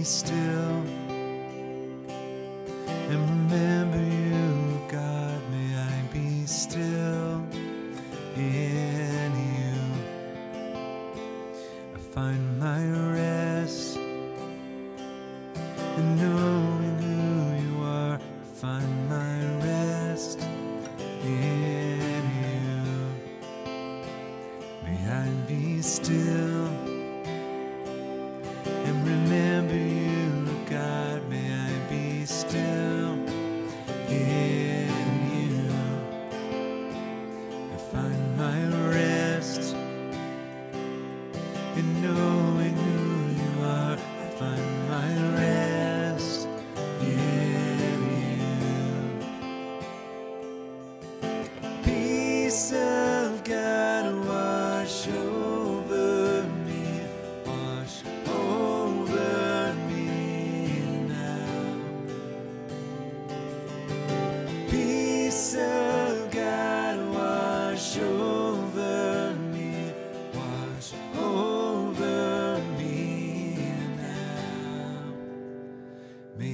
be still and remember you, God. May I be still in you. I find my rest in knowing who you are. I find my rest in you. May I be still and remember you, God. May I be still in you. I find my rest in knowing who you are. I find my rest in you. Peace of God, wash over me, wash over me now. Peace of God, wash over me, wash over me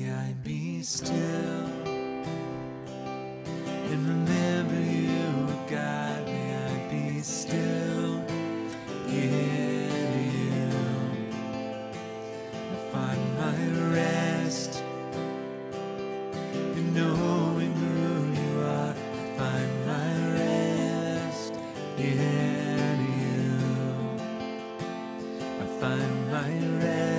now. May I be still and remember you, God. May I be still in you. I find my rest in knowing who you are. I find my rest in you. I find my rest in you.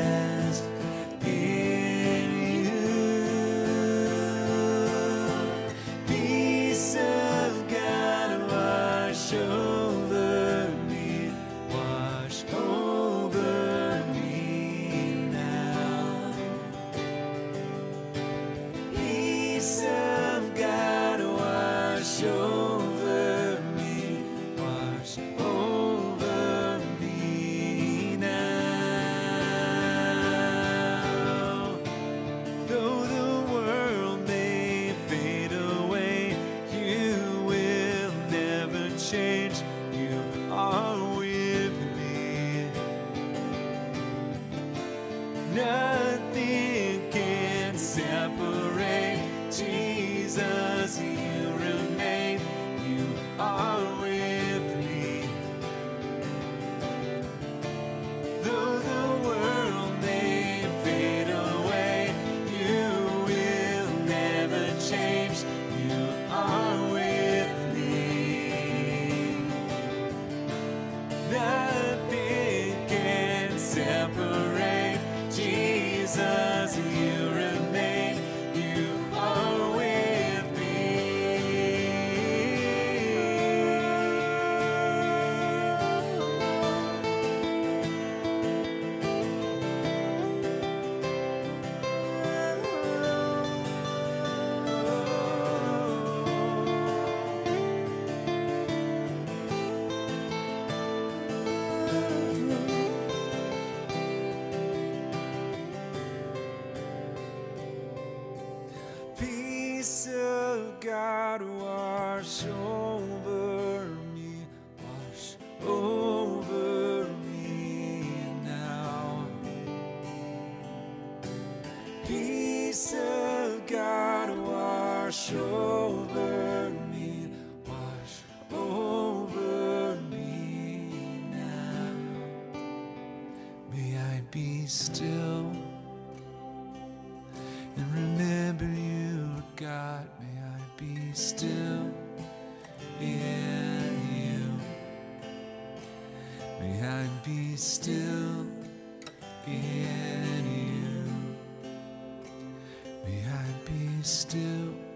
Peace of God, wash over me, wash over me now. Peace of God, wash over me, wash over me now. Though the world may fade away, you will never change. You are with me. Nothing can separate. Jesus, you remain. You are with me. Though the world may fade away, you will never change. You are with me. Nothing can separate. Jesus, you remain. You are with me. Peace of God, wash over me, wash over me now. Peace of God, wash over me, wash over me now. May I be still and remember you, God. May I be still in you. May I be still in you. May I be still.